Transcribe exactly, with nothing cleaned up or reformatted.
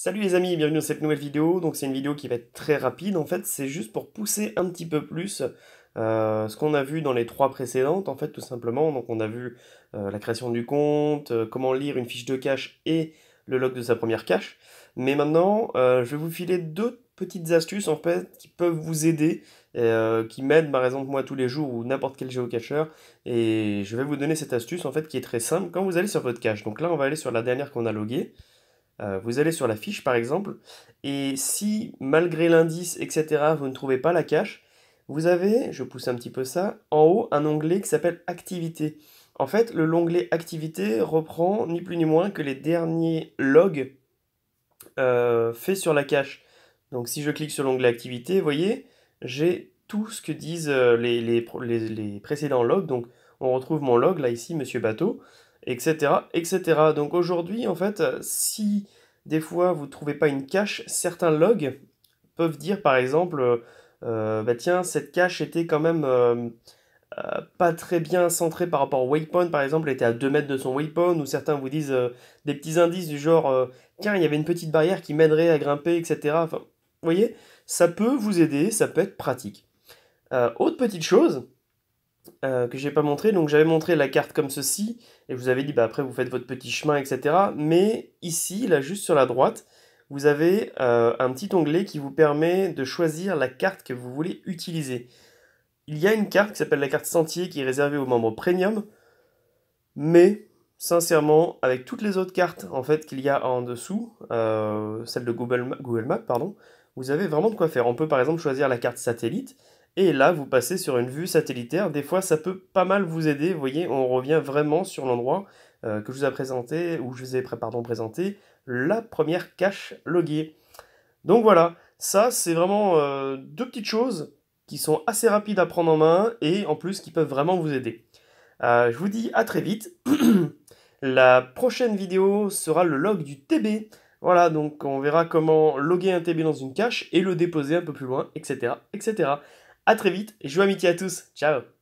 Salut les amis, bienvenue dans cette nouvelle vidéo. Donc c'est une vidéo qui va être très rapide, en fait c'est juste pour pousser un petit peu plus euh, ce qu'on a vu dans les trois précédentes, en fait tout simplement. Donc on a vu euh, la création du compte, euh, comment lire une fiche de cache et le log de sa première cache. Mais maintenant euh, je vais vous filer deux petites astuces en fait qui peuvent vous aider, et, euh, qui m'aident par exemple moi tous les jours ou n'importe quel géocacheur, et je vais vous donner cette astuce en fait qui est très simple. Quand vous allez sur votre cache, donc là on va aller sur la dernière qu'on a loguée. Vous allez sur la fiche par exemple, et si malgré l'indice, et cetera, vous ne trouvez pas la cache, vous avez, je pousse un petit peu ça, en haut un onglet qui s'appelle « Activité ». En fait, l'onglet « Activité » reprend ni plus ni moins que les derniers logs euh, faits sur la cache. Donc si je clique sur l'onglet « Activité », vous voyez, j'ai tout ce que disent les, les, les, les précédents logs. Donc on retrouve mon log, là ici, Monsieur Bateau, etc, et cetera. Donc aujourd'hui, en fait, si des fois vous ne trouvez pas une cache, certains logs peuvent dire par exemple euh, bah tiens, cette cache était quand même euh, euh, pas très bien centrée par rapport au waypoint, par exemple, elle était à deux mètres de son waypoint, ou certains vous disent euh, des petits indices du genre euh, tiens, il y avait une petite barrière qui m'aiderait à grimper, et cetera. Enfin, vous voyez, ça peut vous aider, ça peut être pratique. Euh, autre petite chose, Euh, que j'ai pas montré, donc j'avais montré la carte comme ceci, et je vous avais dit, bah après vous faites votre petit chemin, et cetera. Mais ici, là juste sur la droite, vous avez euh, un petit onglet qui vous permet de choisir la carte que vous voulez utiliser. Il y a une carte qui s'appelle la carte Sentier, qui est réservée aux membres premium, mais sincèrement, avec toutes les autres cartes en fait qu'il y a en dessous, euh, celle de Google, Ma- Google Maps, pardon, vous avez vraiment de quoi faire. On peut par exemple choisir la carte satellite, et là, vous passez sur une vue satellitaire. Des fois, ça peut pas mal vous aider. Vous voyez, on revient vraiment sur l'endroit euh, que je vous ai présenté, ou je vous ai pardon, présenté la première cache loguée. Donc voilà, ça, c'est vraiment euh, deux petites choses qui sont assez rapides à prendre en main et en plus qui peuvent vraiment vous aider. Euh, je vous dis à très vite. La prochaine vidéo sera le log du T B. Voilà, donc on verra comment loguer un T B dans une cache et le déposer un peu plus loin, et cetera, et cetera. A très vite, et joue amitié à tous, ciao.